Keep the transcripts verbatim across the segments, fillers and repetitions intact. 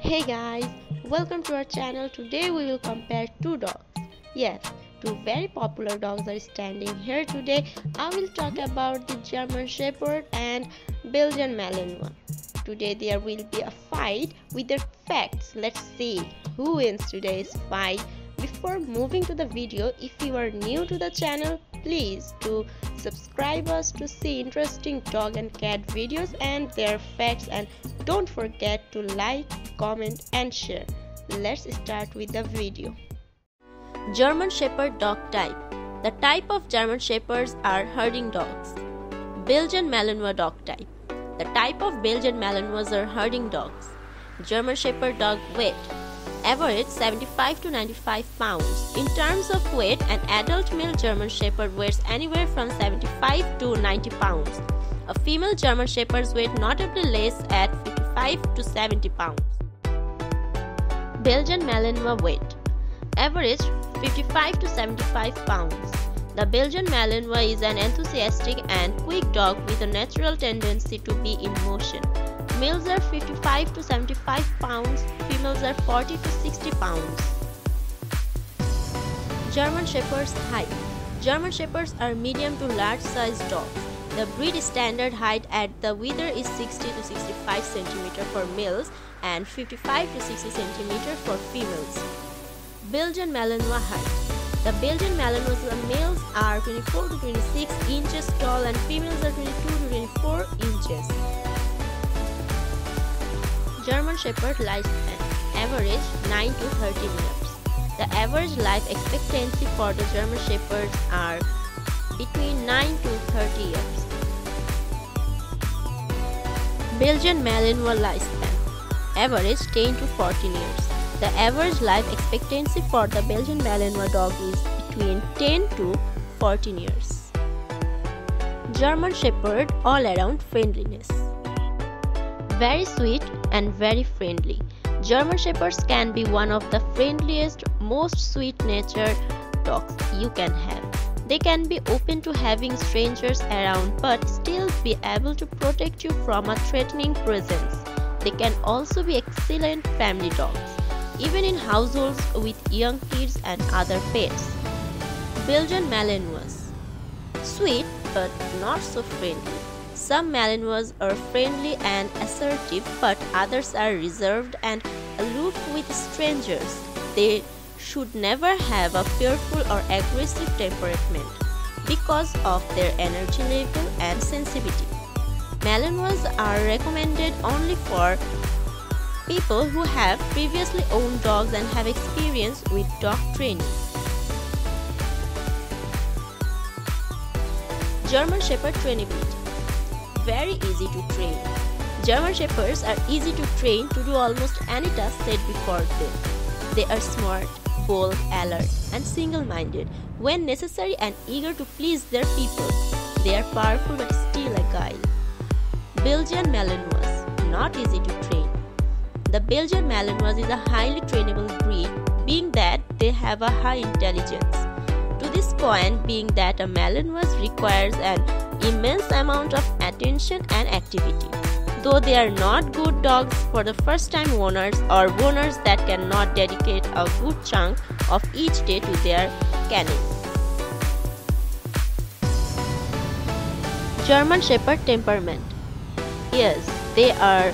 Hey guys, welcome to our channel. Today we will compare two dogs. Yes, two very popular dogs are standing here today. I will talk about the German Shepherd and Belgian Malinois. Today there will be a fight with their facts. Let's see who wins today's fight. Before moving to the video, if you are new to the channel, please do subscribe us to see interesting dog and cat videos and their facts, and don't forget to like, comment and share. Let's start with the video. German Shepherd dog type. The type of German Shepherds are herding dogs. Belgian Malinois dog type. The type of Belgian Malinois are herding dogs. German Shepherd dog weight. Average seventy-five to ninety-five pounds. In terms of weight, an adult male German Shepherd weighs anywhere from seventy-five to ninety pounds. A female German Shepherd's weight notably less at fifty-five to seventy pounds. Belgian Malinois weight. Average fifty-five to seventy-five pounds. The Belgian Malinois is an enthusiastic and quick dog with a natural tendency to be in motion. Males are fifty-five to seventy-five pounds, females are forty to sixty pounds. German Shepherd's height. German Shepherds are medium to large sized dogs. The breed standard height at the wither is sixty to sixty-five centimeters for males and fifty-five to sixty centimeters for females. Belgian Malinois height. The Belgian Malinois males are twenty-four to twenty-six inches tall and females are twenty-two to twenty-four inches. German Shepherd lifespan. Average nine to thirteen years. The average life expectancy for the German Shepherds are between nine to thirty years. Belgian Malinois lifespan. Average ten to fourteen years. The average life expectancy for the Belgian Malinois dog is between ten to fourteen years. German Shepherd all-around friendliness. Very sweet and very friendly. German Shepherds can be one of the friendliest, most sweet-natured dogs you can have. They can be open to having strangers around but still be able to protect you from a threatening presence. They can also be excellent family dogs, even in households with young kids and other pets. Belgian Malinois. Sweet but not so friendly. Some Malinois are friendly and assertive, but others are reserved and aloof with strangers. They should never have a fearful or aggressive temperament because of their energy level and sensitivity. Malinois are recommended only for people who have previously owned dogs and have experience with dog training. German Shepherd trainability. Very easy to train. German Shepherds are easy to train to do almost any task set before them. They are smart, bold, alert, and single-minded, when necessary and eager to please their people. They are powerful but still agile. Belgian Malinois, not easy to train. The Belgian Malinois is a highly trainable breed, being that they have a high intelligence. To this point, being that a Malinois requires an immense amount of attention and activity. Though they are not good dogs for the first time owners or owners that cannot dedicate a good chunk of each day to their kennels. German Shepherd temperament. Yes, they are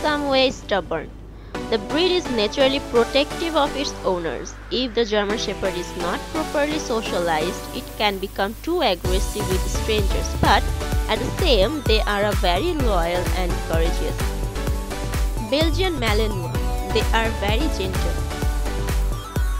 some way stubborn. The breed is naturally protective of its owners. If the German Shepherd is not properly socialized, it can become too aggressive with strangers, but at the same, they are a very loyal and courageous. Belgian Malinois. They are very gentle.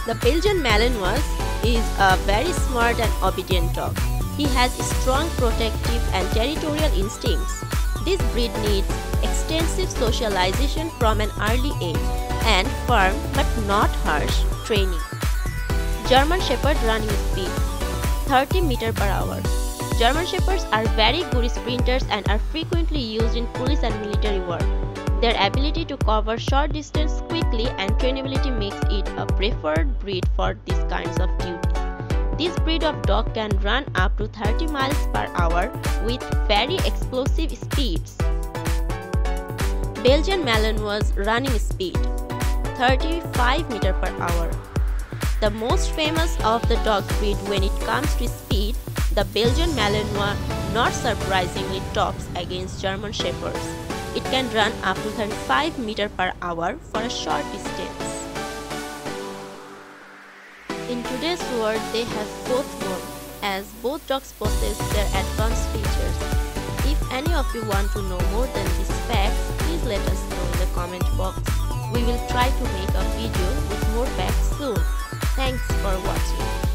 The Belgian Malinois is a very smart and obedient dog. He has strong protective and territorial instincts. This breed needs extensive socialization from an early age and firm but not harsh training. German Shepherd running speed, thirty meters per hour. German Shepherds are very good sprinters and are frequently used in police and military work. Their ability to cover short distance quickly and trainability makes it a preferred breed for these kinds of duties. This breed of dog can run up to thirty miles per hour with very explosive speeds. Belgian Malinois running speed, thirty-five meters per hour. The most famous of the dog breed when it comes to speed, the Belgian Malinois not surprisingly tops against German Shepherds. It can run up to thirty-five meters per hour for a short distance. In today's world, they have both grown, as both dogs possess their advanced features. If any of you want to know more than these facts, please let us know in the comment box. We will try to make a video with more facts soon. Thanks for watching.